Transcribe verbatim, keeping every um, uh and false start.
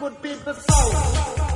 would be the soul.